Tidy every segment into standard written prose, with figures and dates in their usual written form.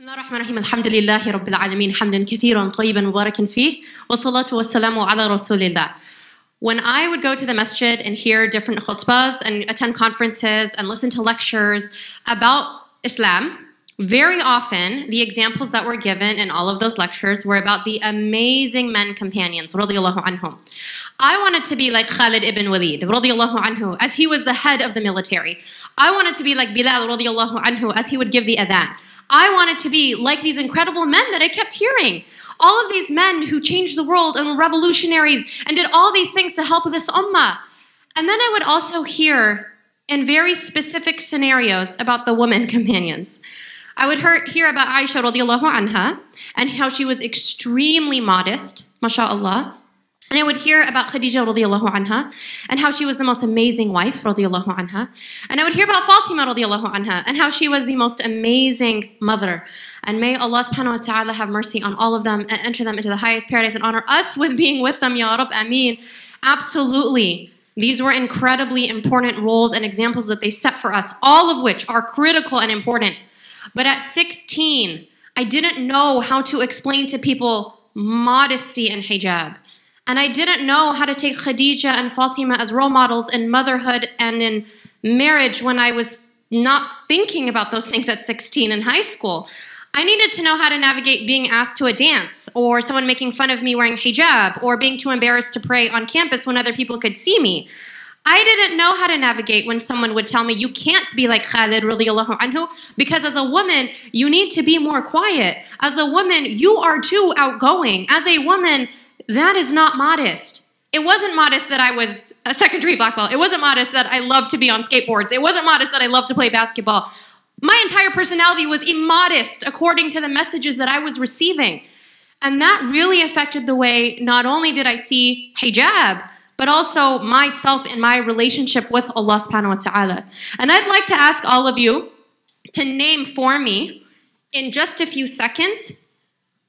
بسم الله الرحمن الرحيم الحمد لله رب العالمين حمدا كثيرا طيبا مباركا فيه والصلاة والسلام على رسول الله. When I would go to the masjid and hear different khutbahs and attend conferences and listen to lectures about Islam, very often the examples that were given in all of those lectures were about the amazing men companions radiyallahu anhum. I wanted to be like Khalid ibn Walid radiyallahu anhu as he was the head of the military. I wanted to be like Bilal radiyallahu anhu as he would give the adhan. I wanted to be like these incredible men that I kept hearing. All of these men who changed the world and were revolutionaries and did all these things to help this ummah. And then I would also hear in very specific scenarios about the women companions. I would hear about Aisha radiallahu anha and how she was extremely modest, mashallah. And I would hear about Khadija radiallahu anha and how she was the most amazing wife radiallahu anha. And I would hear about Fatima radiallahu anha and how she was the most amazing mother. And may Allah subhanahu wa ta'ala have mercy on all of them and enter them into the highest paradise and honor us with being with them, ya Rabb, ameen. Absolutely. These were incredibly important roles and examples that they set for us, all of which are critical and important. But at 16, I didn't know how to explain to people modesty and hijab. And I didn't know how to take Khadija and Fatima as role models in motherhood and in marriage when I was not thinking about those things at 16 in high school. I needed to know how to navigate being asked to a dance or someone making fun of me wearing hijab or being too embarrassed to pray on campus when other people could see me. I didn't know how to navigate when someone would tell me, you can't be like Khalid radiallahu anhu, because as a woman, you need to be more quiet. As a woman, you are too outgoing. As a woman, that is not modest. It wasn't modest that I was a secondary black belt. It wasn't modest that I loved to be on skateboards. It wasn't modest that I loved to play basketball. My entire personality was immodest according to the messages that I was receiving. And that really affected the way not only did I see hijab, but also myself and my relationship with Allah subhanahu wa ta'ala. And I'd like to ask all of you to name for me, in just a few seconds,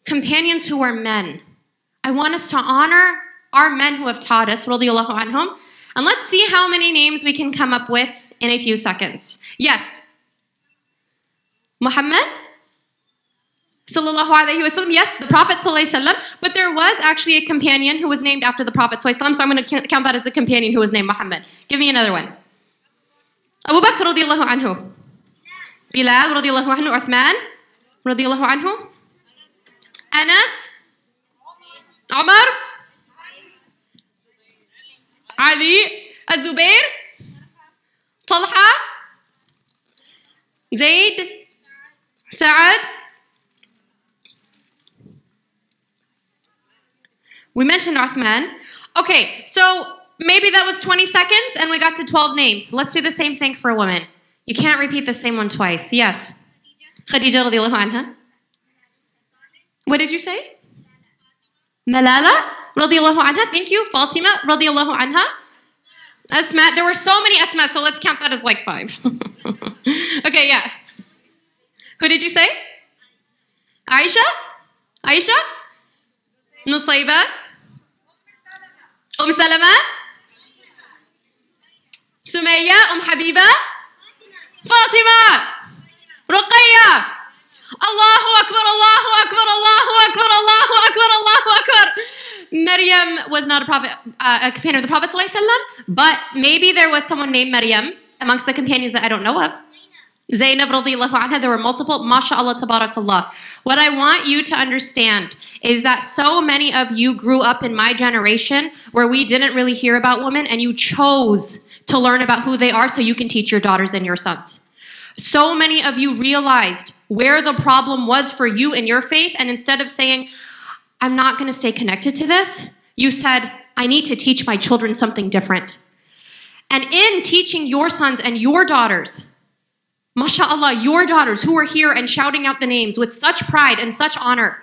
companions who are men. I want us to honor our men who have taught us, radiyallahu anhum, and let's see how many names we can come up with in a few seconds. Yes. Muhammad? Sallallahu alayhi wa sallam. Yes, the Prophet sallallahu alayhi wa sallam. But there was actually a companion who was named after the Prophet sallallahu alayhi wa sallam, so I'm going to count that as a companion who was named Muhammad. Give me another one. Abu Bakr radiyallahu anhu. Bilal radiyallahu anhu. Uthman radiyallahu anhu. Anas. Omar. Ali. Zubair. Talha. Zaid. Saad. We mentioned Uthman. Okay, so maybe that was 20 seconds and we got to 12 names. Let's do the same thing for a woman. You can't repeat the same one twice. Yes. Khadija radiallahu anha. What did you say? Malala radiallahu anha. Thank you. Fatima radiallahu anha. Asma. There were so many Asma, so let's count that as like 5. Okay, yeah. Who did you say? Aisha? Aisha? Nusayba? Salama? Sumaya? Habiba? Fatima! Raqaya! Allahu Akbar! Allahu Akbar! Allahu Akbar! Allahu Akbar! Allahu Akbar! Maryam was not a prophet, a companion of the Prophet ﷺ, but maybe there was someone named Maryam amongst the companions that I don't know of. Zainab radiallahu anha, there were multiple, masha'Allah, tabarakallah. What I want you to understand is that so many of you grew up in my generation where we didn't really hear about women and you chose to learn about who they are so you can teach your daughters and your sons. So many of you realized where the problem was for you in your faith, and instead of saying, I'm not going to stay connected to this, you said, I need to teach my children something different. And in teaching your sons and your daughters, masha'Allah, your daughters who are here and shouting out the names with such pride and such honor,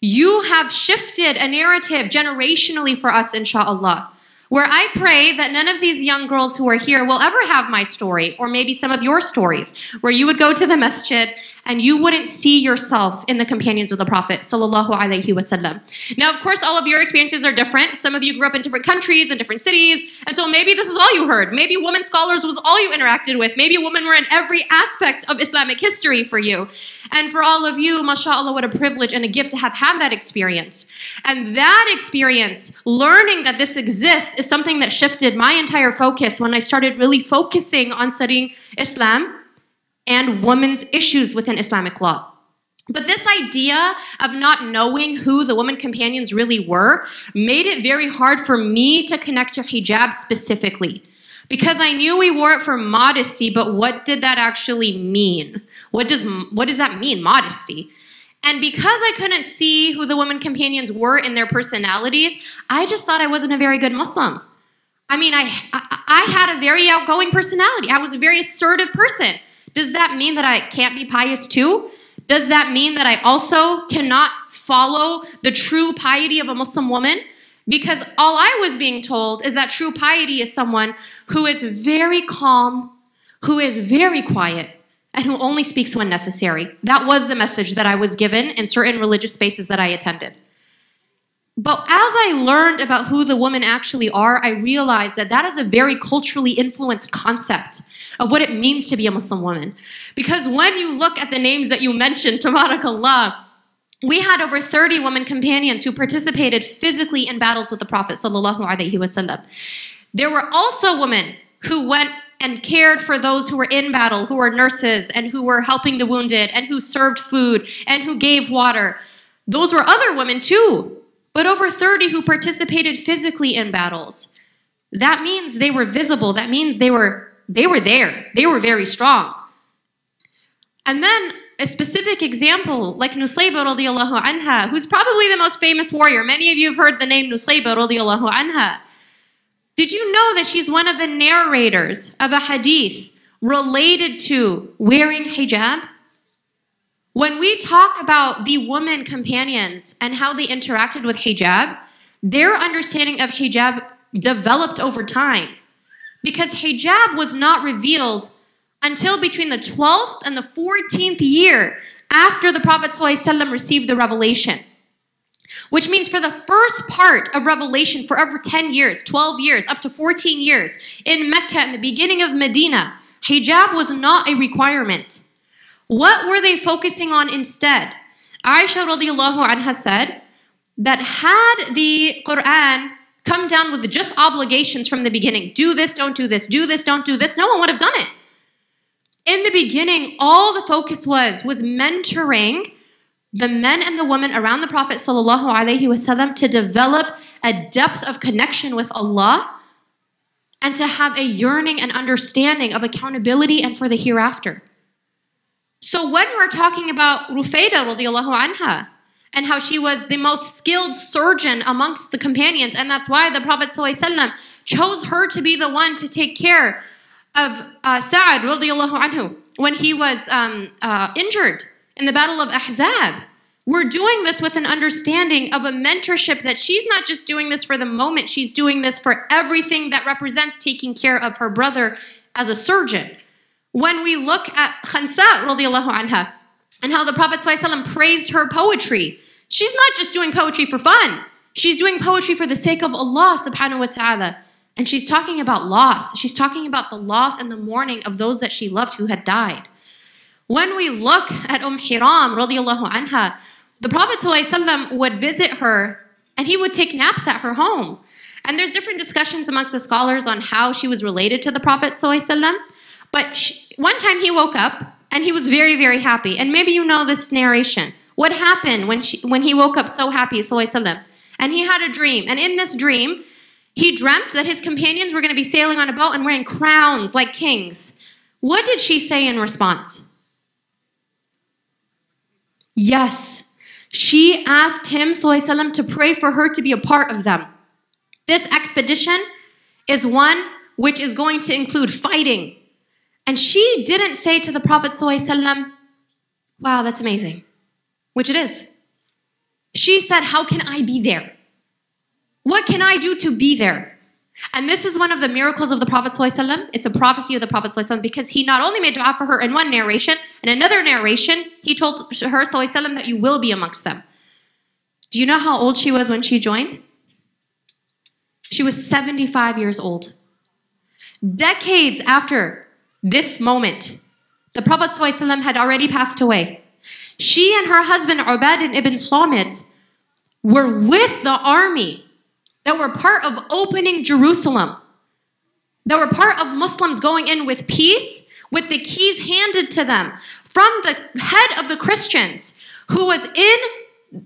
you have shifted a narrative generationally for us, insha'Allah, where I pray that none of these young girls who are here will ever have my story, or maybe some of your stories, where you would go to the masjid and you wouldn't see yourself in the companions of the Prophet ﷺ. Now, of course, all of your experiences are different. Some of you grew up in different countries and different cities, and so maybe this is all you heard. Maybe women scholars was all you interacted with. Maybe women were in every aspect of Islamic history for you. And for all of you, mashallah, what a privilege and a gift to have had that experience. And that experience, learning that this exists, is something that shifted my entire focus when I started really focusing on studying Islam and women's issues within Islamic law. But this idea of not knowing who the women companions really were made it very hard for me to connect to hijab specifically. Because I knew we wore it for modesty, but what did that actually mean? What does that mean, modesty? And because I couldn't see who the women companions were in their personalities, I just thought I wasn't a very good Muslim. I mean, I had a very outgoing personality. I was a very assertive person. Does that mean that I can't be pious too? Does that mean that I also cannot follow the true piety of a Muslim woman? Because all I was being told is that true piety is someone who is very calm, who is very quiet, and who only speaks when necessary. That was the message that I was given in certain religious spaces that I attended. But as I learned about who the women actually are, I realized that that is a very culturally influenced concept of what it means to be a Muslim woman. Because when you look at the names that you mentioned, tabarakallah, we had over 30 women companions who participated physically in battles with the Prophet ﷺ. There were also women who went and cared for those who were in battle, who were nurses and who were helping the wounded and who served food and who gave water. Those were other women too, but over 30 who participated physically in battles. That means they were visible. That means they were there. They were very strong. And then a specific example, like Nusayba radiallahu anha, who's probably the most famous warrior. Many of you have heard the name Nusayba radiallahu anha. Did you know that she's one of the narrators of a hadith related to wearing hijab? When we talk about the women companions and how they interacted with hijab, their understanding of hijab developed over time. Because hijab was not revealed until between the 12th and the 14th year after the Prophet ﷺ received the revelation. Which means for the first part of revelation for over 10 years, 12 years, up to 14 years, in Mecca and the beginning of Medina, hijab was not a requirement. What were they focusing on instead? Aisha radiallahu anha said that had the Quran come down with just obligations from the beginning, do this, don't do this, do this, don't do this, no one would have done it. In the beginning, all the focus was mentoring the men and the women around the Prophet ﷺ to develop a depth of connection with Allah and to have a yearning and understanding of accountability and for the hereafter. So when we're talking about Rufayda radiallahu anha and how she was the most skilled surgeon amongst the companions, and that's why the Prophet ﷺ chose her to be the one to take care of Saad radiallahu anhu when he was injured in the Battle of Ahzab. We're doing this with an understanding of a mentorship that she's not just doing this for the moment, she's doing this for everything that represents taking care of her brother as a surgeon. When we look at Khansa radiallahu anha and how the Prophet ﷺ praised her poetry, she's not just doing poetry for fun. She's doing poetry for the sake of Allah subhanahu wa ta'ala. And she's talking about loss. She's talking about the loss and the mourning of those that she loved who had died. When we look at Hiram radiallahu anha, the Prophet ﷺ would visit her and he would take naps at her home. And there's different discussions amongst the scholars on how she was related to the Prophet ﷺ. But one time he woke up and he was very, very happy. And maybe you know this narration. What happened when he woke up so happy, ﷺ? And he had a dream. And in this dream, he dreamt that his companions were going to be sailing on a boat and wearing crowns like kings. What did she say in response? Yes. She asked him, ﷺ, to pray for her to be a part of them. This expedition is one which is going to include fighting. And she didn't say to the Prophet ﷺ, wow, that's amazing, which it is. She said, how can I be there? What can I do to be there? And this is one of the miracles of the Prophet ﷺ. It's a prophecy of the Prophet ﷺ because he not only made dua for her in one narration, in another narration, he told her ﷺ that you will be amongst them. Do you know how old she was when she joined? She was 75 years old. Decades after this moment, the Prophet ﷺ had already passed away. She and her husband, Ubaid ibn Samit, were with the army that were part of opening Jerusalem, that were part of Muslims going in with peace, with the keys handed to them from the head of the Christians who was in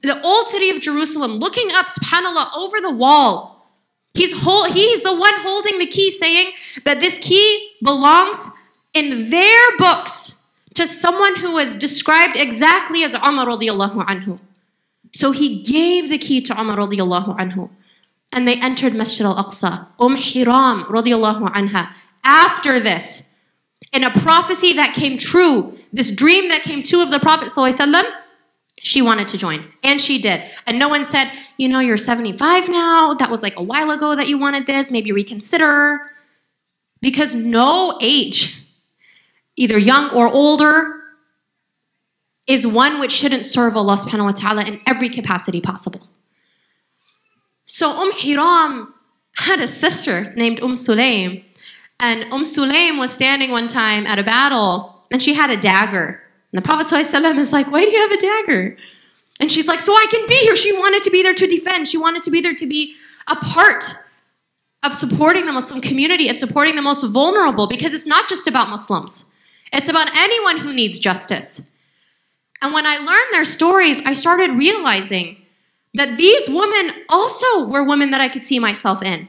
the old city of Jerusalem, looking up, subhanAllah, over the wall. He's the one holding the key, saying that this key belongs in their books to someone who was described exactly as Umar radiallahu anhu. So he gave the key to Umar radiallahu anhu. And they entered Masjid al-Aqsa. Hiram radiallahu anha. After this, in a prophecy that came true, this dream that came true of the Prophet ﷺ, she wanted to join. And she did. And no one said, you know, you're 75 now. That was like a while ago that you wanted this. Maybe reconsider. Because no age, either young or older, is one which shouldn't serve Allah subhanahu wa ta'ala in every capacity possible. So Hiram had a sister named Sulaym, and Sulaym was standing one time at a battle, and she had a dagger. And the Prophet ﷺ is like, why do you have a dagger? And she's like, so I can be here. She wanted to be there to defend. She wanted to be there to be a part of supporting the Muslim community and supporting the most vulnerable, because it's not just about Muslims. It's about anyone who needs justice. And when I learned their stories, I started realizing that these women also were women that I could see myself in.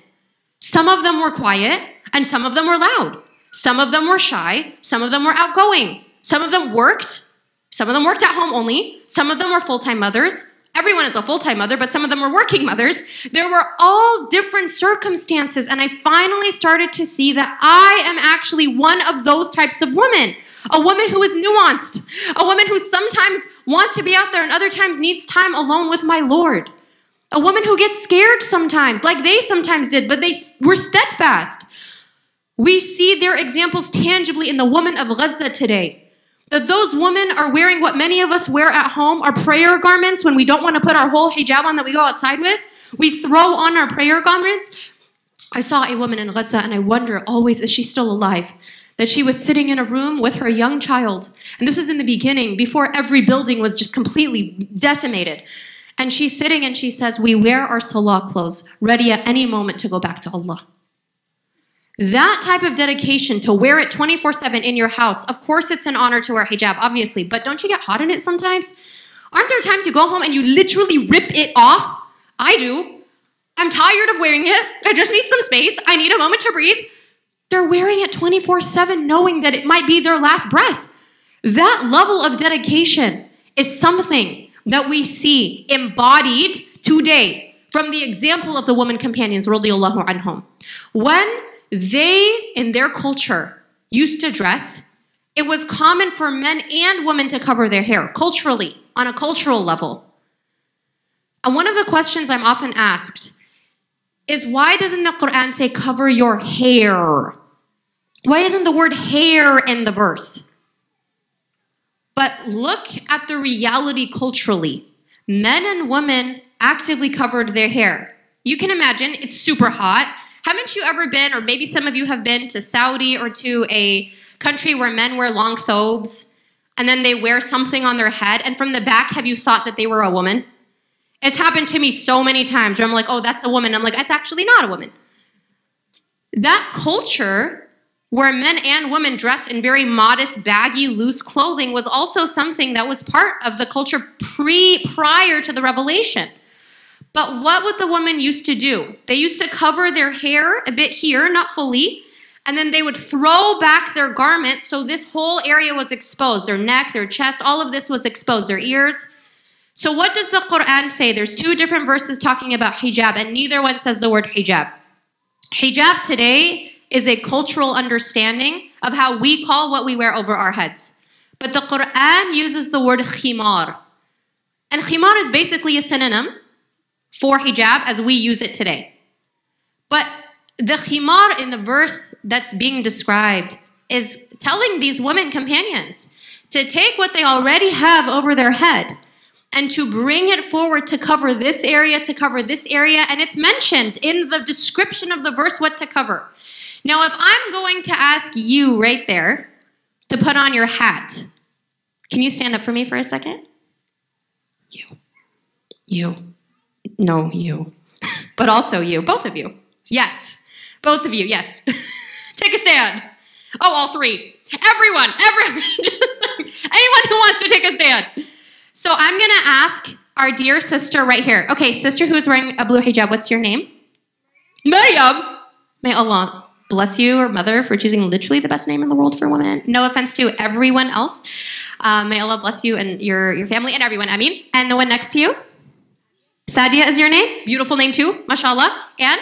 Some of them were quiet, and some of them were loud. Some of them were shy, some of them were outgoing. Some of them worked at home only. Some of them were full-time mothers. Everyone is a full-time mother, but some of them were working mothers. There were all different circumstances, and I finally started to see that I am actually one of those types of women. A woman who is nuanced, a woman who sometimes wants to be out there and other times needs time alone with my Lord. A woman who gets scared sometimes, like they sometimes did, but they were steadfast. We see their examples tangibly in the women of Gaza today. That those women are wearing what many of us wear at home, our prayer garments, when we don't want to put our whole hijab on that we go outside with. We throw on our prayer garments. I saw a woman in Gaza, and I wonder always, is she still alive? That she was sitting in a room with her young child. And this is in the beginning, before every building was just completely decimated. And she's sitting and she says, we wear our salah clothes, ready at any moment to go back to Allah. That type of dedication, to wear it 24/7 in your house, of course it's an honor to wear hijab, obviously, but don't you get hot in it sometimes? Aren't there times you go home and you literally rip it off? I do. I'm tired of wearing it. I just need some space. I need a moment to breathe. They're wearing it 24/7, knowing that it might be their last breath. That level of dedication is something that we see embodied today from the example of the woman companions, radiallahu anhum. When they, in their culture, used to dress, it was common for men and women to cover their hair, culturally, on a cultural level. And one of the questions I'm often asked is, why doesn't the Quran say cover your hair? Why isn't the word hair in the verse? But look at the reality culturally. Men and women actively covered their hair. You can imagine, it's super hot. Haven't you ever been, or maybe some of you have been, to Saudi or to a country where men wear long thobes, and then they wear something on their head, and from the back, have you thought that they were a woman? It's happened to me so many times where I'm like, oh, that's a woman. I'm like, that's actually not a woman. That culture where men and women dressed in very modest, baggy, loose clothing was also something that was part of the culture prior to the revelation. But what would the woman used to do? They used to cover their hair a bit here, not fully, and then they would throw back their garment so this whole area was exposed. Their neck, their chest, all of this was exposed, their ears. So what does the Quran say? There's two different verses talking about hijab, and neither one says the word hijab. Hijab today is a cultural understanding of how we call what we wear over our heads. But the Quran uses the word khimar. And khimar is basically a synonym for hijab as we use it today. But the khimar in the verse that's being described is telling these women companions to take what they already have over their head and to bring it forward to cover this area, to cover this area. And it's mentioned in the description of the verse what to cover. Now, if I'm going to ask you right there to put on your hat, can you stand up for me for a second? You. No, you. But also you. Both of you. Yes. Both of you, yes. Take a stand. Oh, all three. Everyone. Anyone who wants to take a stand. So I'm going to ask our dear sister right here. Okay, sister who's wearing a blue hijab, what's your name? Maryam. May Allah bless you or mother for choosing literally the best name in the world for women. No offense to everyone else. May Allah bless you and your family and everyone. Ameen. And the one next to you? Sadia is your name. Beautiful name too. Mashallah. And?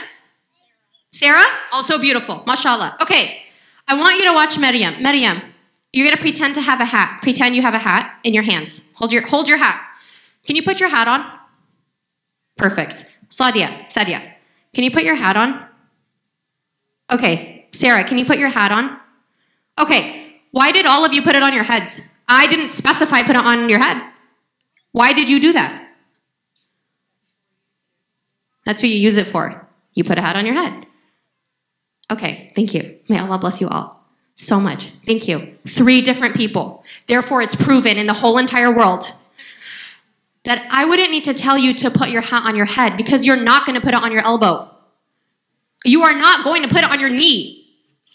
Sarah. Also beautiful. Mashallah. Okay. I want you to watch Maryam. Maryam, you're going to pretend to have a hat. Pretend you have a hat in your hands. Hold your hat. Can you put your hat on? Perfect. Sadia, can you put your hat on? Okay. Sarah, can you put your hat on? Okay. Why did all of you put it on your heads? I didn't specify put it on your head. Why did you do that? That's what you use it for. You put a hat on your head. Okay, thank you. May Allah bless you all so much. Thank you. 3 different people. Therefore, it's proven in the whole entire world that I wouldn't need to tell you to put your hat on your head because you're not going to put it on your elbow. You are not going to put it on your knee.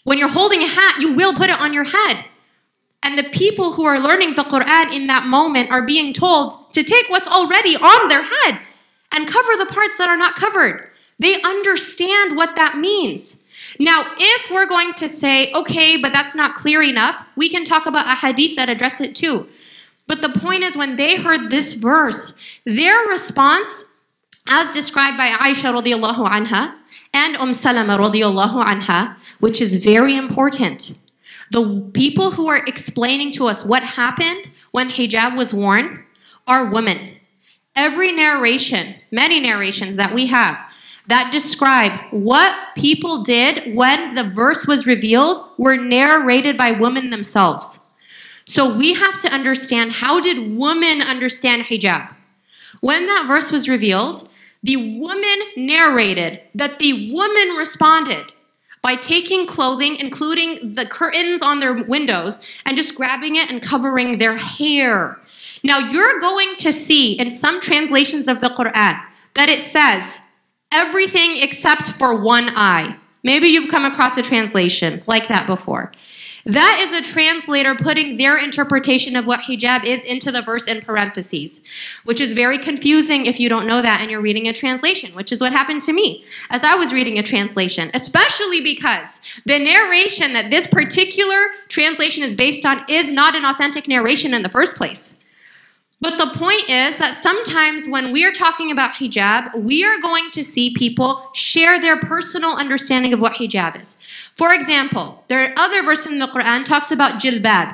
When you're holding a hat, you will put it on your head. And the people who are learning the Quran in that moment are being told to take what's already on their head and cover the parts that are not covered. They understand what that means. Now, if we're going to say, okay, but that's not clear enough, we can talk about a hadith that address it too. But the point is, when they heard this verse, their response, as described by Aisha radiallahu anha and Salama radiallahu anha, which is very important. The people who are explaining to us what happened when hijab was worn are women. Every narration, many narrations that we have, that describe what people did when the verse was revealed were narrated by women themselves. So we have to understand, how did women understand hijab? When that verse was revealed, the woman narrated that the woman responded by taking clothing, including the curtains on their windows, and just grabbing it and covering their hair. Now you're going to see in some translations of the Quran that it says, everything except for one eye. Maybe you've come across a translation like that before. That is a translator putting their interpretation of what hijab is into the verse in parentheses, which is very confusing if you don't know that and you're reading a translation, which is what happened to me as I was reading a translation, especially because the narration that this particular translation is based on is not an authentic narration in the first place. But the point is that sometimes when we are talking about hijab, we are going to see people share their personal understanding of what hijab is. For example, there are other verses in the Quran talks about jilbab.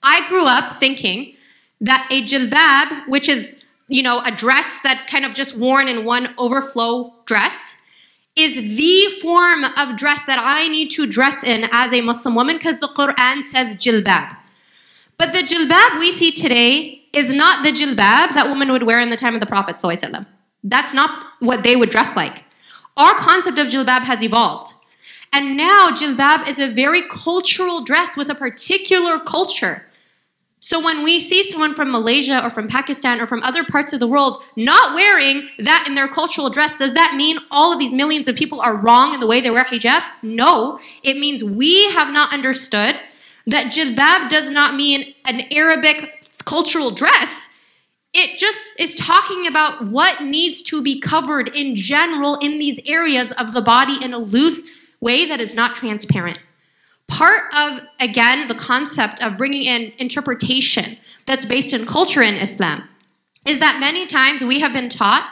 I grew up thinking that a jilbab, which is, a dress that's kind of just worn in one overflow dress, is the form of dress that I need to dress in as a Muslim woman because the Quran says jilbab. But the jilbab we see today is not the jilbab that women would wear in the time of the Prophet ﷺ. That's not what they would dress like. Our concept of jilbab has evolved. And now jilbab is a very cultural dress with a particular culture. So when we see someone from Malaysia or from Pakistan or from other parts of the world not wearing that in their cultural dress, does that mean all of these millions of people are wrong in the way they wear hijab? No, it means we have not understood that jilbab does not mean an Arabic cultural dress. It just is talking about what needs to be covered in general in these areas of the body in a loose way that is not transparent. Part of, again, the concept of bringing in interpretation that's based in culture in Islam is that many times we have been taught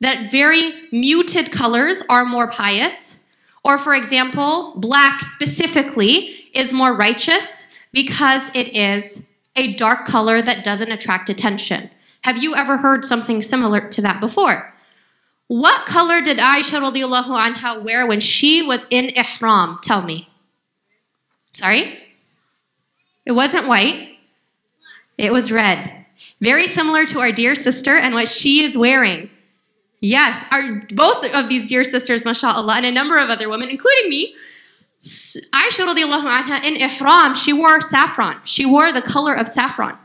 that very muted colors are more pious, or for example, black specifically is more righteous because it is a dark color that doesn't attract attention. Have you ever heard something similar to that before? What color did Aisha radiallahu anha wear when she was in ihram? Tell me. Sorry? It wasn't white. It was red. Very similar to our dear sister and what she is wearing. Yes, both of these dear sisters, mashallah, and a number of other women, including me, Aisha radiallahu anha in ihram, she wore saffron. She wore the color of saffron.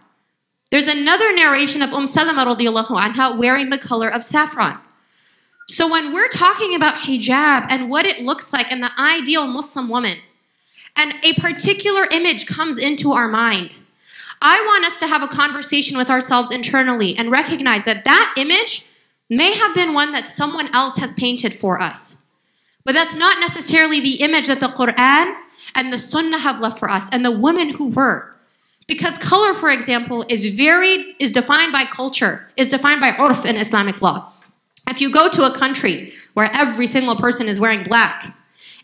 There's another narration of Salama radiallahu anha wearing the color of saffron. So when we're talking about hijab and what it looks like and the ideal Muslim woman, and a particular image comes into our mind, I want us to have a conversation with ourselves internally and recognize that that image may have been one that someone else has painted for us. But that's not necessarily the image that the Quran and the Sunnah have left for us and the women who were. Because color, for example, is defined by culture, is defined by urf in Islamic law. If you go to a country where every single person is wearing black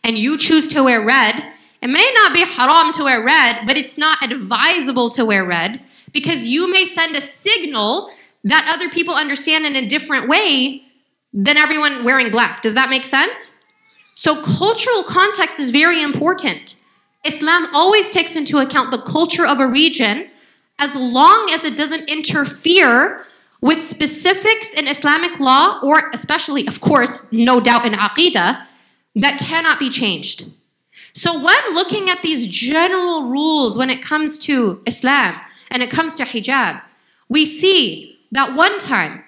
and you choose to wear red, it may not be haram to wear red, but it's not advisable to wear red because you may send a signal that other people understand in a different way than everyone wearing black. Does that make sense? So cultural context is very important. Islam always takes into account the culture of a region as long as it doesn't interfere with specifics in Islamic law, or especially, of course, no doubt in Aqidah, that cannot be changed. So when looking at these general rules when it comes to Islam and it comes to hijab, we see that one time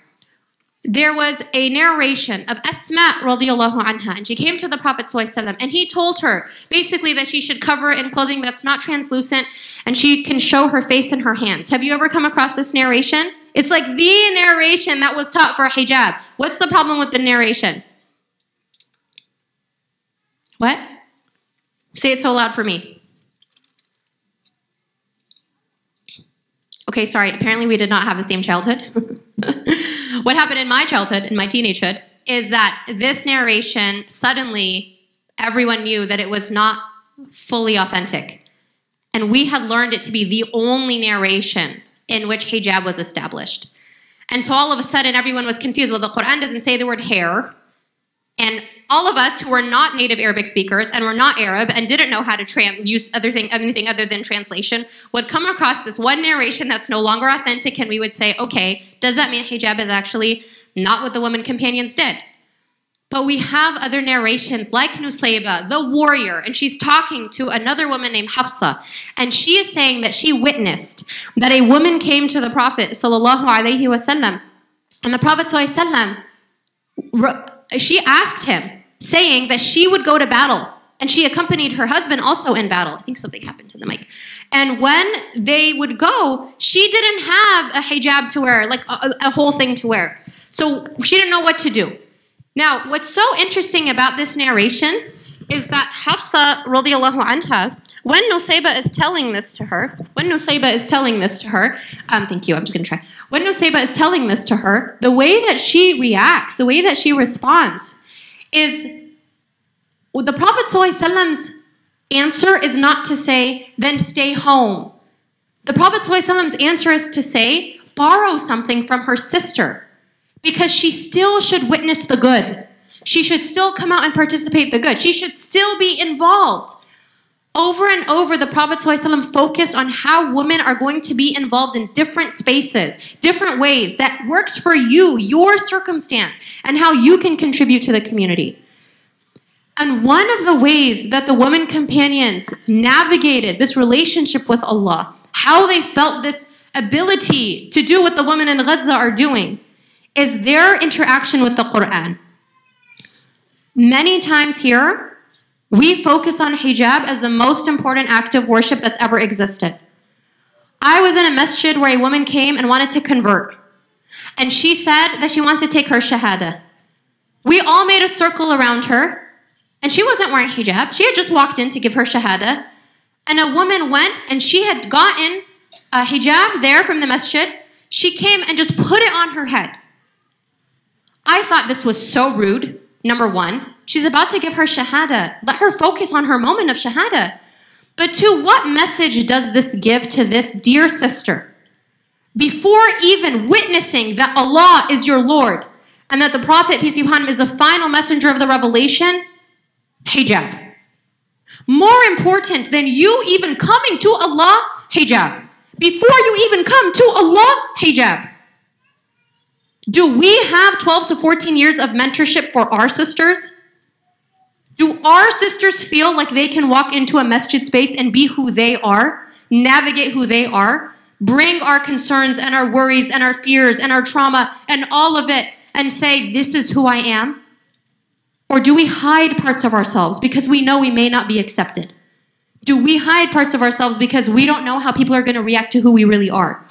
there was a narration of Asma radiallahu anha, and she came to the Prophet ﷺ and he told her basically that she should cover in clothing that's not translucent and she can show her face and her hands. Have you ever come across this narration? It's like the narration that was taught for hijab. What's the problem with the narration? What? Say it so loud for me. Okay, sorry. Apparently we did not have the same childhood. What happened in my childhood, in my teenagehood, is that this narration, suddenly everyone knew that it was not fully authentic. And we had learned it to be the only narration in which hijab was established. And so all of a sudden everyone was confused. Well, the Quran doesn't say the word hair. And all of us who were not native Arabic speakers and were not Arab and didn't know how to use anything other than translation would come across this one narration that's no longer authentic, and we would say, okay, does that mean hijab is actually not what the women companions did? But we have other narrations like Nusayba, the warrior, and she's talking to another woman named Hafsa. And she is saying that she witnessed that a woman came to the Prophet ﷺ, and the Prophet ﷺ, she asked him, saying that she would go to battle. And she accompanied her husband also in battle. I think something happened to the mic. And when they would go, she didn't have a hijab to wear, like a whole thing to wear. So she didn't know what to do. Now, what's so interesting about this narration is that Hafsa radiallahu anha, when Nusayba is telling this to her, when Nusayba is telling this to her, the way that she reacts, the way that she responds is, the Prophet ﷺ's answer is not to say, then stay home. The Prophet ﷺ's answer is to say, borrow something from her sister. Because she still should witness the good. She should still come out and participate in the good. She should still be involved. Over and over, the Prophet ﷺ focused on how women are going to be involved in different spaces, different ways that works for you, your circumstance, and how you can contribute to the community. And one of the ways that the women companions navigated this relationship with Allah, how they felt this ability to do what the women in Gaza are doing, is their interaction with the Quran. Many times here, we focus on hijab as the most important act of worship that's ever existed. I was in a masjid where a woman came and wanted to convert. And she said that she wants to take her shahada. We all made a circle around her. And she wasn't wearing hijab. She had just walked in to give her shahada. And a woman went and she had gotten a hijab there from the masjid. She came and just put it on her head. I thought this was so rude. Number one, she's about to give her shahada. Let her focus on her moment of shahada. But two, what message does this give to this dear sister? Before even witnessing that Allah is your Lord and that the Prophet, peace be upon him, is the final messenger of the revelation, hijab. More important than you even coming to Allah, hijab. Before you even come to Allah, hijab. Do we have 12 to 14 years of mentorship for our sisters? Do our sisters feel like they can walk into a masjid space and be who they are, navigate who they are, bring our concerns and our worries and our fears and our trauma and all of it and say, this is who I am? Or do we hide parts of ourselves because we know we may not be accepted? Do we hide parts of ourselves because we don't know how people are going to react to who we really are?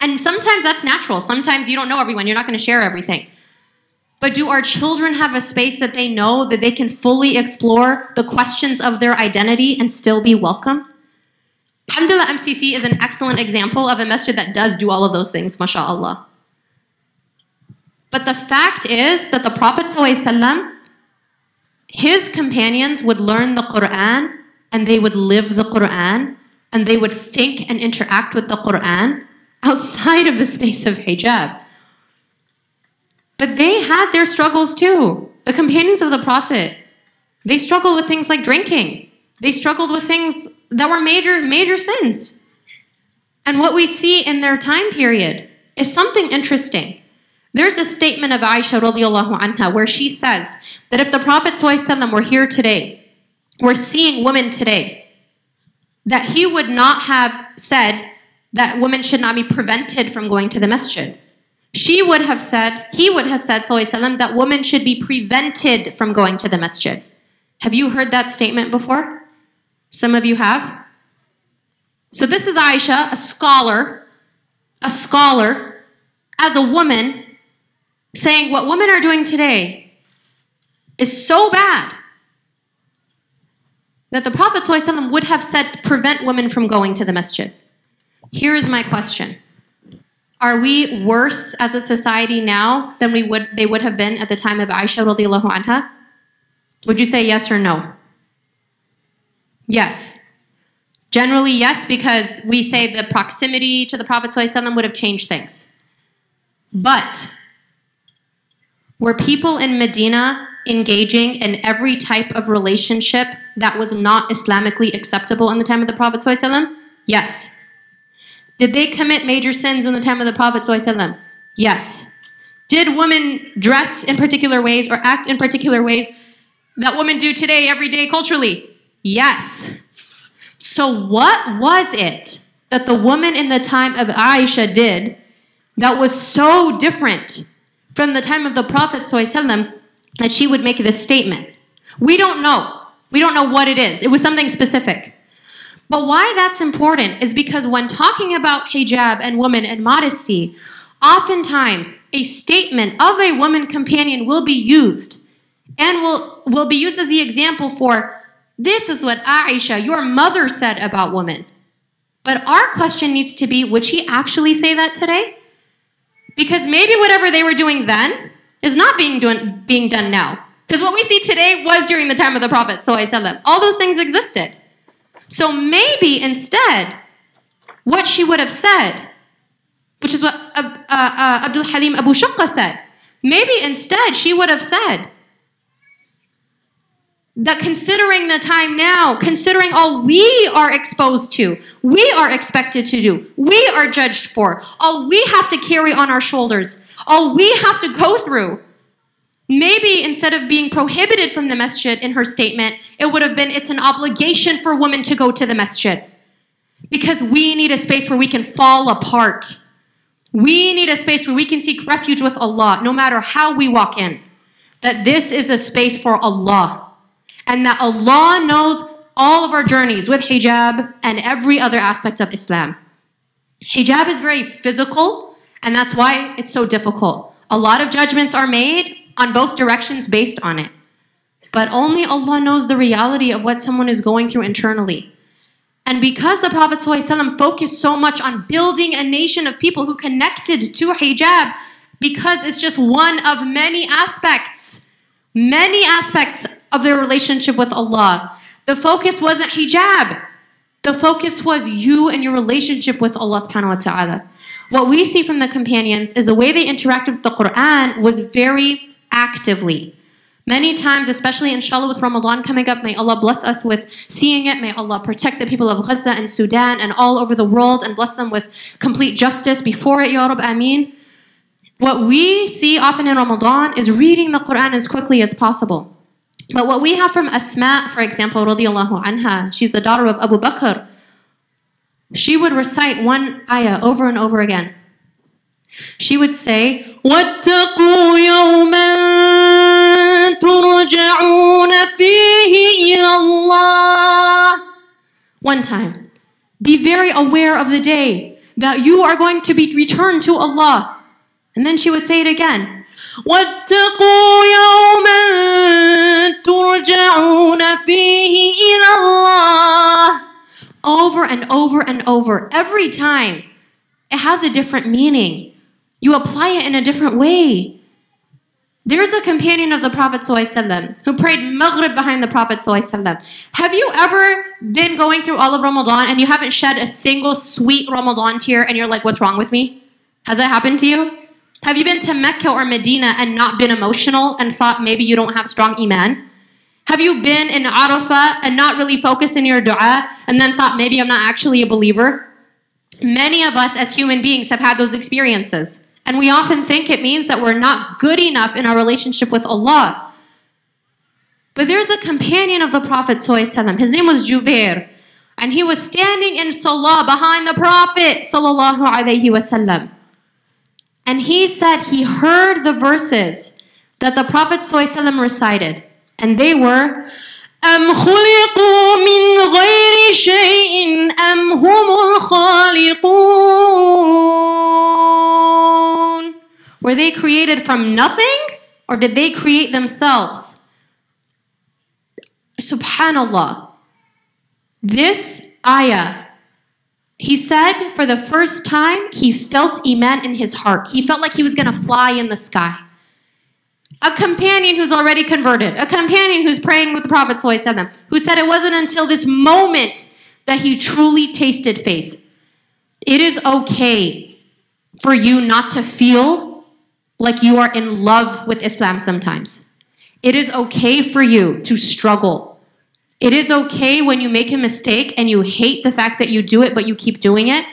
And sometimes that's natural. Sometimes you don't know everyone. You're not going to share everything. But do our children have a space that they know that they can fully explore the questions of their identity and still be welcome? Alhamdulillah, MCC is an excellent example of a masjid that does do all of those things, mashallah. But the fact is that the Prophet ﷺ, his companions would learn the Quran and they would live the Quran and they would think and interact with the Quran outside of the space of hijab. But they had their struggles too. The companions of the Prophet, they struggled with things like drinking. They struggled with things that were major, major sins. And what we see in their time period is something interesting. There's a statement of Aisha radiallahu anha where she says that if the Prophet ﷺ were here today, we're seeing women today, that he would not have said that women should not be prevented from going to the masjid. She would have said, he would have said, sallallahu alaihi wasallam, that women should be prevented from going to the masjid. Have you heard that statement before? Some of you have. So this is Aisha, a scholar, as a woman, saying what women are doing today is so bad that the Prophet sallallahu alaihi wasallam would have said, prevent women from going to the masjid. Here is my question. Are we worse as a society now than they would have been at the time of Aisha radiallahu anha? Would you say yes or no? Yes. Generally yes, because we say the proximity to the Prophet ﷺ would have changed things. But were people in Medina engaging in every type of relationship that was not Islamically acceptable in the time of the Prophet ﷺ? Yes. Did they commit major sins in the time of the Prophet ﷺ? Yes. Did women dress in particular ways or act in particular ways that women do today, every day, culturally? Yes. So what was it that the woman in the time of Aisha did that was so different from the time of the Prophet ﷺ that she would make this statement? We don't know. We don't know what it is. It was something specific. But why that's important is because when talking about hijab and women and modesty, oftentimes a statement of a woman companion will be used and will be used as the example for, this is what Aisha, your mother, said about women. But our question needs to be, would she actually say that today? Because maybe whatever they were doing then is not being done now. Because what we see today was during the time of the Prophet ﷺ. All those things existed. So maybe instead, what she would have said, which is what Abdul Halim Abu Shaqqa said, maybe instead she would have said that considering the time now, considering all we are exposed to, we are expected to do, we are judged for, all we have to carry on our shoulders, all we have to go through, maybe instead of being prohibited from the masjid in her statement, it would have been, it's an obligation for women to go to the masjid. Because we need a space where we can fall apart. We need a space where we can seek refuge with Allah, no matter how we walk in. That this is a space for Allah. And that Allah knows all of our journeys with hijab and every other aspect of Islam. Hijab is very physical, and that's why it's so difficult. A lot of judgments are made on both directions based on it. But only Allah knows the reality of what someone is going through internally. And because the Prophet ﷺ focused so much on building a nation of people who connected to hijab, because it's just one of many aspects of their relationship with Allah, the focus wasn't hijab. The focus was you and your relationship with Allah subhanahu wa ta'ala. What we see from the companions is the way they interacted with the Quran was very actively. Many times, especially inshallah with Ramadan coming up, may Allah bless us with seeing it. May Allah protect the people of Gaza and Sudan and all over the world and bless them with complete justice before it, Ya Rab, Ameen. What we see often in Ramadan is reading the Quran as quickly as possible. But what we have from Asma, for example, radiallahu anha, she's the daughter of Abu Bakr. She would recite one ayah over and over again. She would say, وَاتَّقُوا يَوْمًا تُرْجَعُونَ فِيهِ إِلَى اللَّهِ. One time. Be very aware of the day that you are going to be returned to Allah. And then she would say it again. وَاتَّقُوا يَوْمًا تُرْجَعُونَ فِيهِ إِلَى اللَّهِ. Over and over and over. Every time. It has a different meaning. You apply it in a different way. There's a companion of the Prophet ﷺ who prayed Maghrib behind the Prophet ﷺ. Have you ever been going through all of Ramadan and you haven't shed a single sweet Ramadan tear and you're like, what's wrong with me? Has that happened to you? Have you been to Mecca or Medina and not been emotional and thought maybe you don't have strong Iman? Have you been in Arafah and not really focused in your dua and then thought maybe I'm not actually a believer? Many of us as human beings have had those experiences. And we often think it means that we're not good enough in our relationship with Allah. But there's a companion of the Prophet ﷺ. His name was Zubair. And he was standing in Salah behind the Prophet ﷺ. And he said he heard the verses that the Prophet ﷺ recited. And they were, أَمْ خُلِقُوا مِنْ غَيْرِ شَيْءٍ أَمْ هُمُ الْخَالِقُونَ. Were they created from nothing, or did they create themselves? Subhanallah. This ayah, he said for the first time, he felt Iman in his heart. He felt like he was going to fly in the sky. A companion who's already converted, a companion who's praying with the Prophet ﷺ, who said it wasn't until this moment that he truly tasted faith. It is okay for you not to feel like you are in love with Islam sometimes. It is okay for you to struggle. It is okay when you make a mistake and you hate the fact that you do it, but you keep doing it.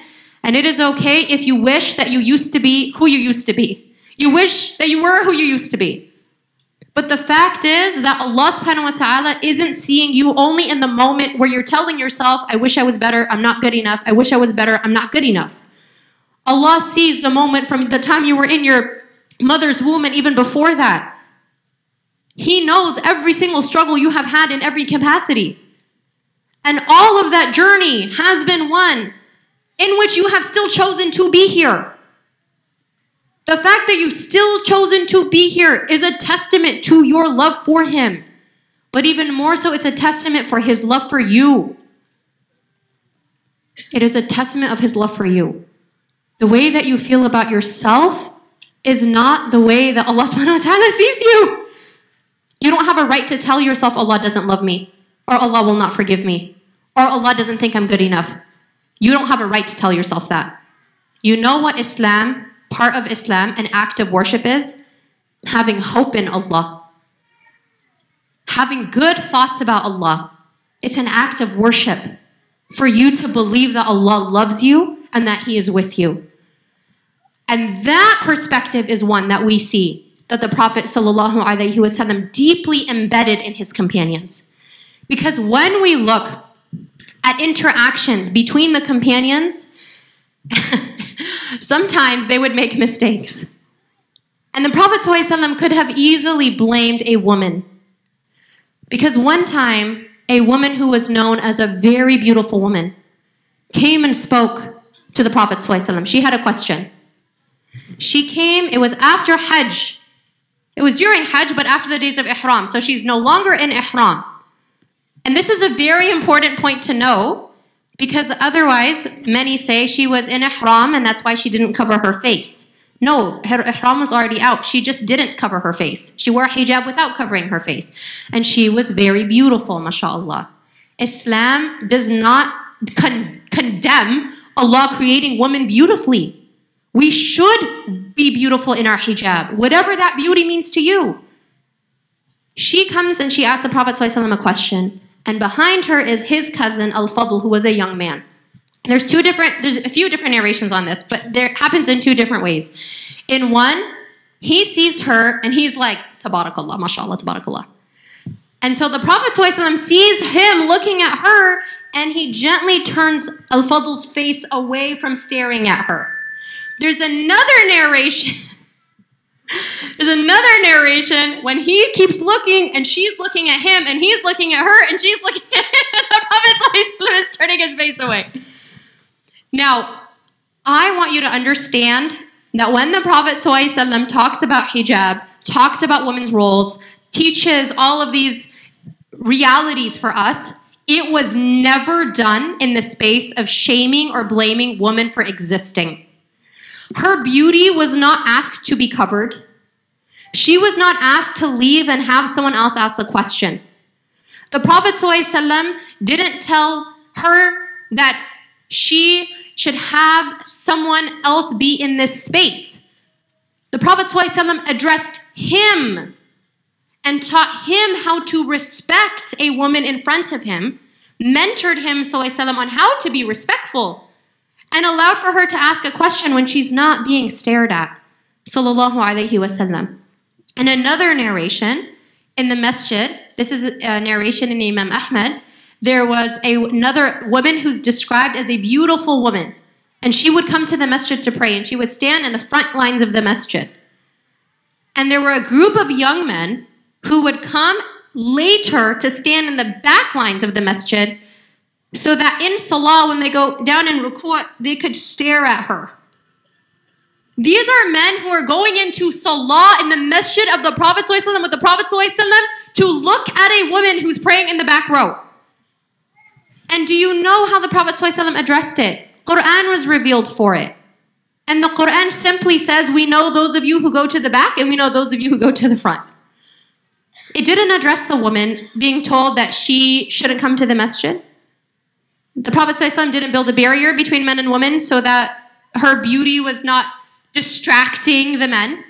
And it is okay if you wish that you used to be who you used to be. You wish that you were who you used to be. But the fact is that Allah subhanahu wa ta'ala isn't seeing you only in the moment where you're telling yourself, I wish I was better, I'm not good enough. I wish I was better, I'm not good enough. Allah sees the moment from the time you were in your mother's womb and even before that. He knows every single struggle you have had in every capacity. And all of that journey has been one in which you have still chosen to be here. The fact that you've still chosen to be here is a testament to your love for him. But even more so, it's a testament for his love for you. It is a testament of his love for you. The way that you feel about yourself is not the way that Allah subhanahu wa ta'ala sees you. You don't have a right to tell yourself Allah doesn't love me, or Allah will not forgive me, or Allah doesn't think I'm good enough. You don't have a right to tell yourself that. You know what Islam, part of Islam, an act of worship is? Having hope in Allah. Having good thoughts about Allah. It's an act of worship for you to believe that Allah loves you and that He is with you. And that perspective is one that we see that the Prophet ﷺ deeply embedded in his companions. Because when we look at interactions between the companions, sometimes they would make mistakes. And the Prophet ﷺ could have easily blamed a woman. Because one time, a woman who was known as a very beautiful woman came and spoke to the Prophet ﷺ. She had a question. She came, it was after Hajj. It was during Hajj, but after the days of Ihram. So she's no longer in Ihram. And this is a very important point to know, because otherwise many say she was in Ihram and that's why she didn't cover her face. No, her Ihram was already out. She just didn't cover her face. She wore hijab without covering her face. And she was very beautiful, mashallah. Islam does not condemn Allah creating women beautifully. We should be beautiful in our hijab, whatever that beauty means to you. She comes and she asks the Prophet ﷺ a question. And behind her is his cousin, Al-Fadl, who was a young man. There's a few different narrations on this, but there happens in two different ways. In one, he sees her and he's like, Tabarakallah, mashallah, Tabarakallah. And so the Prophet ﷺ sees him looking at her and he gently turns Al-Fadl's face away from staring at her. There's another narration when he keeps looking and she's looking at him and he's looking at her and she's looking at him and the Prophet ﷺ is turning his face away. Now, I want you to understand that when the Prophet ﷺ talks about hijab, talks about women's roles, teaches all of these realities for us, it was never done in the space of shaming or blaming women for existing. Her beauty was not asked to be covered. She was not asked to leave and have someone else ask the question. The Prophet ﷺ didn't tell her that she should have someone else be in this space. The Prophet ﷺ addressed him and taught him how to respect a woman in front of him, mentored him ﷺ on how to be respectful, and allowed for her to ask a question when she's not being stared at. Sallallahu alayhi wasallam. In another narration in the masjid, this is a narration in Imam Ahmed, there was another woman who's described as a beautiful woman. And she would come to the masjid to pray and she would stand in the front lines of the masjid. And there were a group of young men who would come later to stand in the back lines of the masjid so that in salah, when they go down in ruku', they could stare at her. These are men who are going into salah in the masjid of the Prophet ﷺ with the Prophet ﷺ to look at a woman who's praying in the back row. And do you know how the Prophet ﷺ addressed it? Quran was revealed for it. And the Quran simply says, we know those of you who go to the back and we know those of you who go to the front. It didn't address the woman being told that she shouldn't come to the masjid. The Prophet ﷺ didn't build a barrier between men and women so that her beauty was not distracting the men.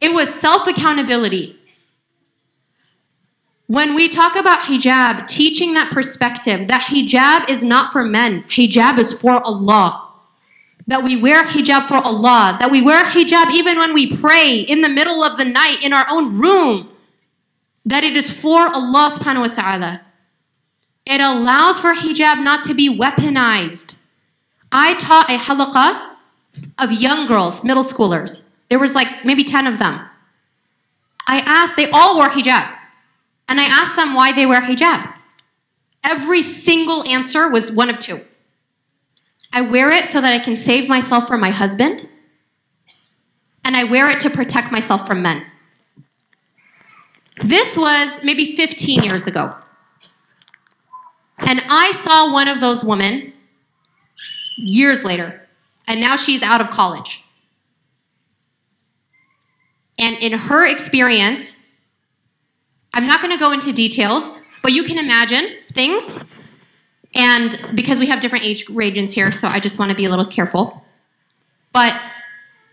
It was self-accountability. When we talk about hijab, teaching that perspective, that hijab is not for men. Hijab is for Allah. That we wear hijab for Allah. That we wear hijab even when we pray in the middle of the night in our own room. That it is for Allah subhanahu wa ta'ala. It allows for hijab not to be weaponized. I taught a halaqah of young girls, middle schoolers. There was like maybe 10 of them. I asked, they all wore hijab. And I asked them why they wear hijab. Every single answer was one of two. I wear it so that I can save myself from my husband. And I wear it to protect myself from men. This was maybe 15 years ago. And I saw one of those women years later, and now she's out of college. And in her experience, I'm not going to go into details, but you can imagine things. And because we have different age ranges here, so I just want to be a little careful. But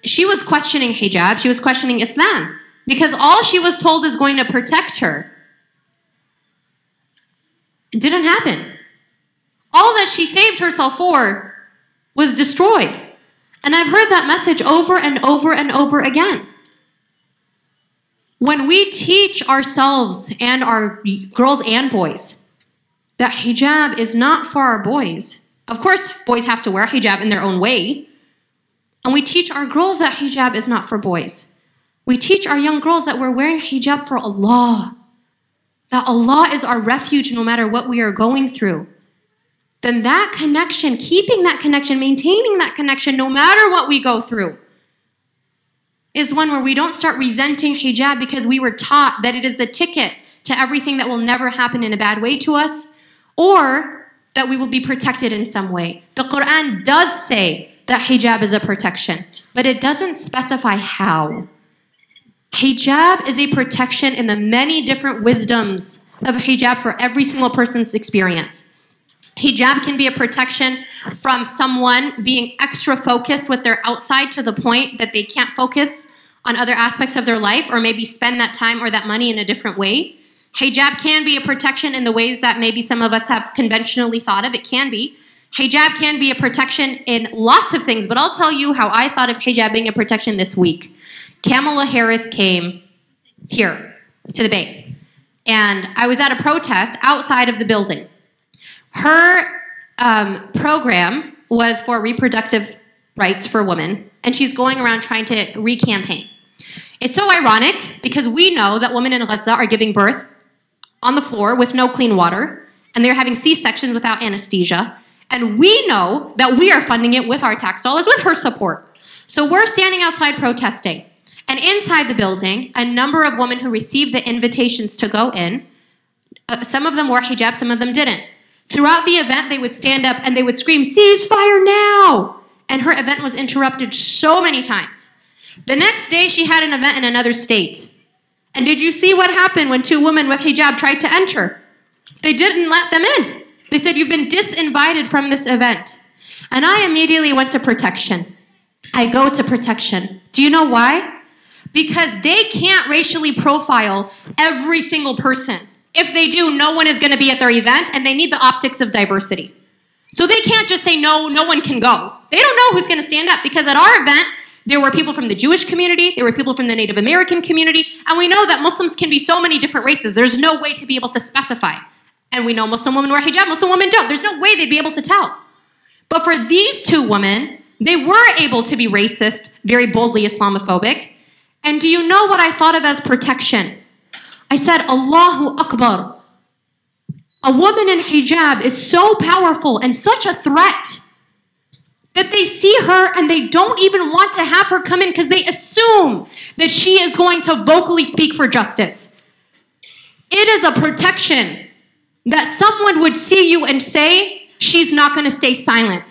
she was questioning hijab, she was questioning Islam, because all she was told is going to protect her. It didn't happen. All that she saved herself for was destroyed. And I've heard that message over and over and over again. When we teach ourselves and our girls and boys that hijab is not for our boys, of course, boys have to wear hijab in their own way. And we teach our girls that hijab is not for boys. We teach our young girls that we're wearing hijab for Allah. That Allah is our refuge no matter what we are going through, then that connection, keeping that connection, maintaining that connection no matter what we go through, is one where we don't start resenting hijab because we were taught that it is the ticket to everything that will never happen in a bad way to us, or that we will be protected in some way. The Quran does say that hijab is a protection, but it doesn't specify how. Hijab is a protection in the many different wisdoms of hijab for every single person's experience. Hijab can be a protection from someone being extra focused with their outside to the point that they can't focus on other aspects of their life, or maybe spend that time or that money in a different way. Hijab can be a protection in the ways that maybe some of us have conventionally thought of. It can be. Hijab can be a protection in lots of things, but I'll tell you how I thought of hijab being a protection this week. Kamala Harris came here to the Bay, and I was at a protest outside of the building. Her program was for reproductive rights for women, and she's going around trying to re-campaign. It's so ironic because we know that women in Gaza are giving birth on the floor with no clean water, and they're having C-sections without anesthesia. And we know that we are funding it with our tax dollars, with her support. So we're standing outside protesting. And inside the building, a number of women who received the invitations to go in, some of them wore hijab, some of them didn't. Throughout the event, they would stand up and they would scream, "Ceasefire now!" And her event was interrupted so many times. The next day, she had an event in another state. And did you see what happened when two women with hijab tried to enter? They didn't let them in. They said, "You've been disinvited from this event." And I immediately went to protection. I go to protection. Do you know why? Because they can't racially profile every single person. If they do, no one is going to be at their event, and they need the optics of diversity. So they can't just say, "No, no one can go." They don't know who's going to stand up, because at our event, there were people from the Jewish community, there were people from the Native American community, and we know that Muslims can be so many different races. There's no way to be able to specify. And we know Muslim women wear hijab, Muslim women don't. There's no way they'd be able to tell. But for these two women, they were able to be racist, very boldly Islamophobic. And do you know what I thought of as protection? I said, "Allahu Akbar. A woman in hijab is so powerful and such a threat that they see her and they don't even want to have her come in because they assume that she is going to vocally speak for justice." It is a protection that someone would see you and say, "She's not going to stay silent."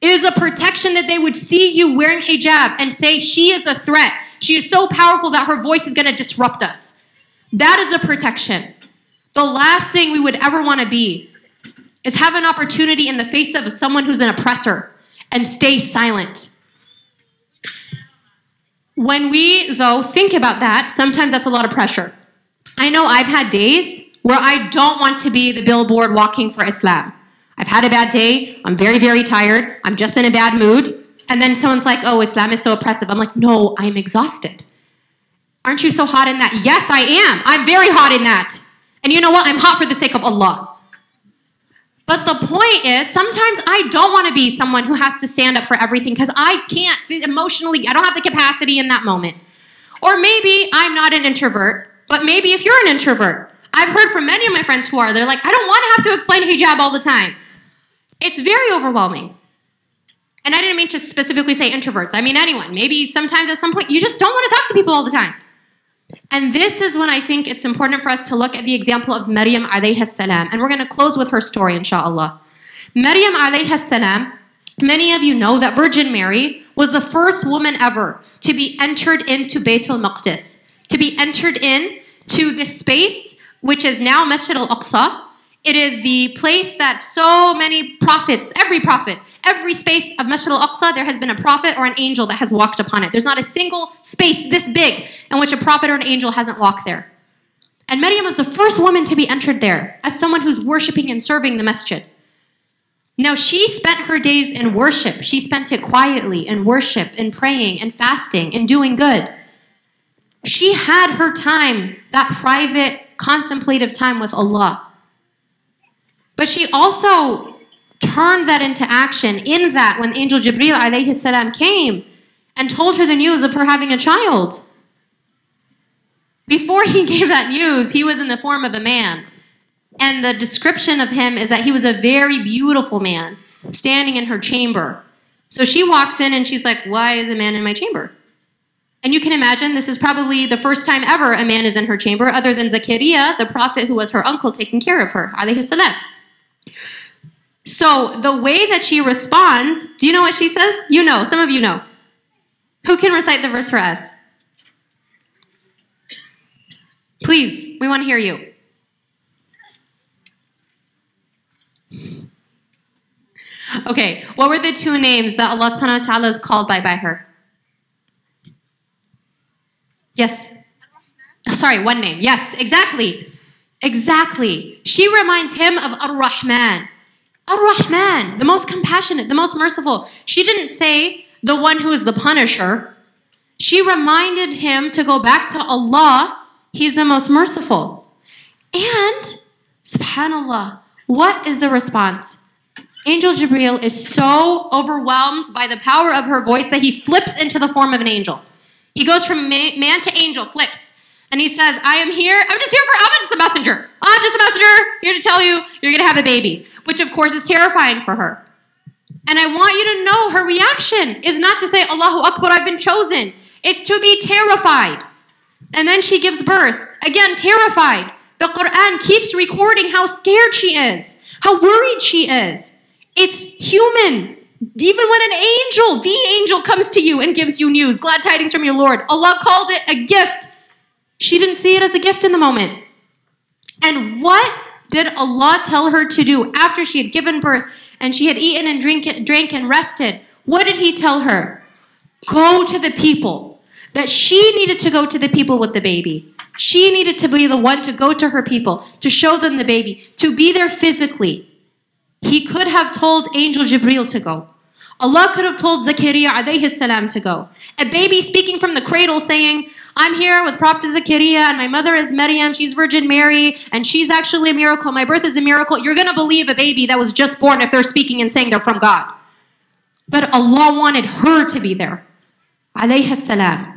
It is a protection that they would see you wearing hijab and say, "She is a threat. She is so powerful that her voice is going to disrupt us." That is a protection. The last thing we would ever want to be is have an opportunity in the face of someone who's an oppressor and stay silent. When we, though, think about that, sometimes that's a lot of pressure. I know I've had days where I don't want to be the billboard walking for Islam. I've had a bad day, I'm very, very tired, I'm just in a bad mood, and then someone's like, "Oh, Islam is so oppressive." I'm like, "No, I'm exhausted. Aren't you so hot in that?" Yes, I am. I'm very hot in that. And you know what? I'm hot for the sake of Allah. But the point is, sometimes I don't want to be someone who has to stand up for everything because I can't emotionally, I don't have the capacity in that moment. Or maybe I'm not an introvert, but maybe if you're an introvert, I've heard from many of my friends who are, they're like, "I don't want to have to explain hijab all the time." It's very overwhelming. And I didn't mean to specifically say introverts. I mean anyone. Maybe sometimes at some point, you just don't want to talk to people all the time. And this is when I think it's important for us to look at the example of Maryam alayha salam. And we're going to close with her story, inshallah. Maryam alayha salam, many of you know that Virgin Mary was the first woman ever to be entered into Baitul Maqdis, to be entered in to this space which is now Masjid al-Aqsa. It is the place that so many prophets, every prophet, every space of Masjid al-Aqsa, there has been a prophet or an angel that has walked upon it. There's not a single space this big in which a prophet or an angel hasn't walked there. And Maryam was the first woman to be entered there as someone who's worshiping and serving the masjid. Now, she spent her days in worship. She spent it quietly in worship, in praying, in fasting, in doing good. She had her time, that private contemplative time with Allah. But she also turned that into action in that when Angel Jibreel alayhi salam came and told her the news of her having a child. Before he gave that news, he was in the form of a man. And the description of him is that he was a very beautiful man standing in her chamber. So she walks in and she's like, "Why is a man in my chamber?" And you can imagine this is probably the first time ever a man is in her chamber other than Zakaria, the prophet who was her uncle taking care of her, alayhi salam. So the way that she responds, do you know what she says? You know, some of you know. Who can recite the verse for us? Please, we want to hear you. Okay, what were the two names that Allah subhanahu wa ta'ala is called by her? Yes. Sorry, one name. Yes, exactly. Exactly. She reminds him of Ar-Rahman. Ar-Rahman, the most compassionate, the most merciful. She didn't say the one who is the punisher. She reminded him to go back to Allah. He's the most merciful. And subhanallah, what is the response? Angel Jibreel is so overwhelmed by the power of her voice that he flips into the form of an angel. He goes from man to angel, flips. And he says, I am here. I'm just a messenger. I'm just a messenger here to tell you you're going to have a baby, which of course is terrifying for her. And I want you to know her reaction is not to say, Allahu Akbar, I've been chosen. It's to be terrified. And then she gives birth. Again, terrified. The Quran keeps recording how scared she is, how worried she is. It's human. Even when the angel comes to you and gives you news, glad tidings from your Lord. Allah called it a gift. She didn't see it as a gift in the moment. And what did Allah tell her to do after she had given birth and she had eaten and drank and rested? What did he tell her? Go to the people. That she needed to go to the people with the baby. She needed to be the one to go to her people, to show them the baby, to be there physically. He could have told Angel Jibreel to go. Allah could have told Zakaria alayhi salam to go. A baby speaking from the cradle saying, I'm here with Prophet Zakaria and my mother is Maryam, she's Virgin Mary, and she's actually a miracle, my birth is a miracle. You're going to believe a baby that was just born if they're speaking and saying they're from God. But Allah wanted her to be there. Alayhi salam.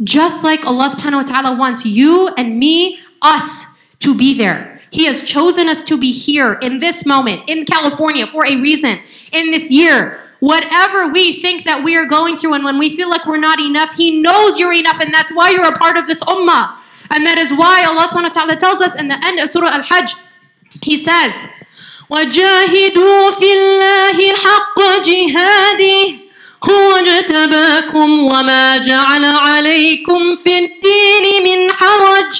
Just like Allah subhanahu wa ta'ala wants you and me, us, to be there. He has chosen us to be here in this moment, in California, for a reason, in this year. Whatever we think that we are going through and when we feel like we're not enough, He knows you're enough and that's why you're a part of this ummah. And that is why Allah subhanahu wa ta'ala tells us in the end of Surah Al-Hajj, He says, وَجَاهِدُوا فِي اللَّهِ حَقَّ جِهَادِهِ هُوَ اجْتَبَاكُمْ وَمَا جَعَلَ عَلَيْكُمْ فِي الدِّينِ مِنْ حَرَجٍ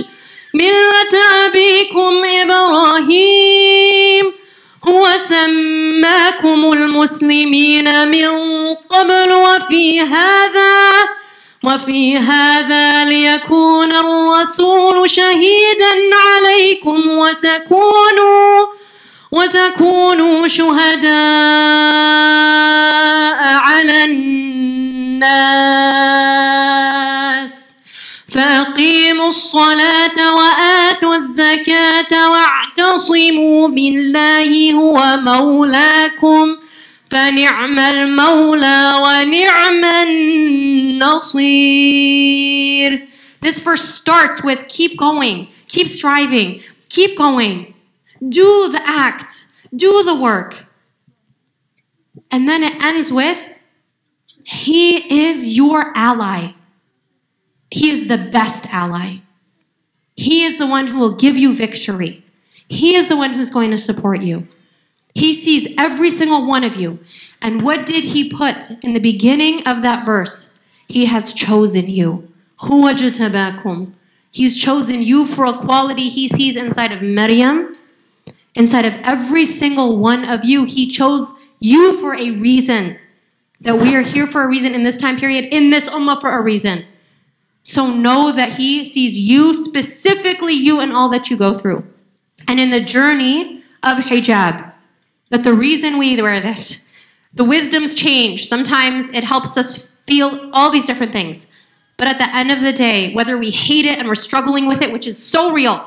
مِلَّةَ أَبِيكُمْ إِبْرَاهِيمَ هُوَ سَمَّاكُمُ الْمُسْلِمِينَ مِنْ قَبْلُ وَفِي هَذَا لِيَكُونَ الرَّسُولُ شَهِيدًا عَلَيْكُمْ وَتَكُونُوا شُهَدَاءَ عَلَى النَّاسِ فَأَقِيمُوا الصَّلَاةَ وَآتُوا الزَّكَاةَ وَاعْتَصِمُوا بِاللَّهِ هُوَ مَوْلَاكُمْ فَنِعْمَ الْمَوْلَى وَنِعْمَ النَّصِيرُ. This verse starts with keep going, keep striving, keep going. Do the act, do the work. And then it ends with, He is your ally. He is the best ally. He is the one who will give you victory. He is the one who's going to support you. He sees every single one of you. And what did He put in the beginning of that verse? He has chosen you. He's chosen you for a quality He sees inside of Maryam, inside of every single one of you. He chose you for a reason. That we are here for a reason in this time period, in this ummah for a reason. So know that He sees you, specifically you and all that you go through. And in the journey of hijab, that the reason we wear this, the wisdoms change. Sometimes it helps us feel all these different things. But at the end of the day, whether we hate it and we're struggling with it, which is so real,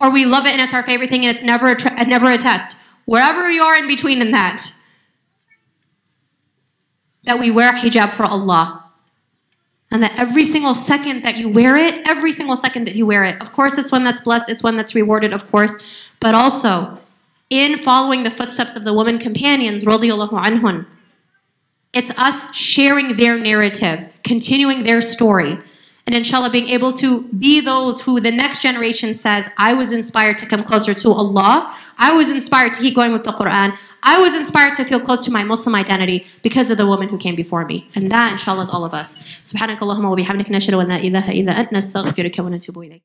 or we love it and it's our favorite thing and it's never a test, wherever you are in between in that, that we wear hijab for Allah. And that every single second that you wear it, of course it's one that's blessed, it's one that's rewarded, of course, but also in following the footsteps of the women companions, radiyallahu anhun, it's us sharing their narrative, continuing their story, and inshallah being able to be those who the next generation says, I was inspired to come closer to Allah, I was inspired to keep going with the Quran, I was inspired to feel close to my Muslim identity because of the woman who came before me. And that inshallah is all of us. Subhanakallahumma wa bihamdika nashhadu an la ilaha illa anta nastaghfiruka wa natubu ilayk.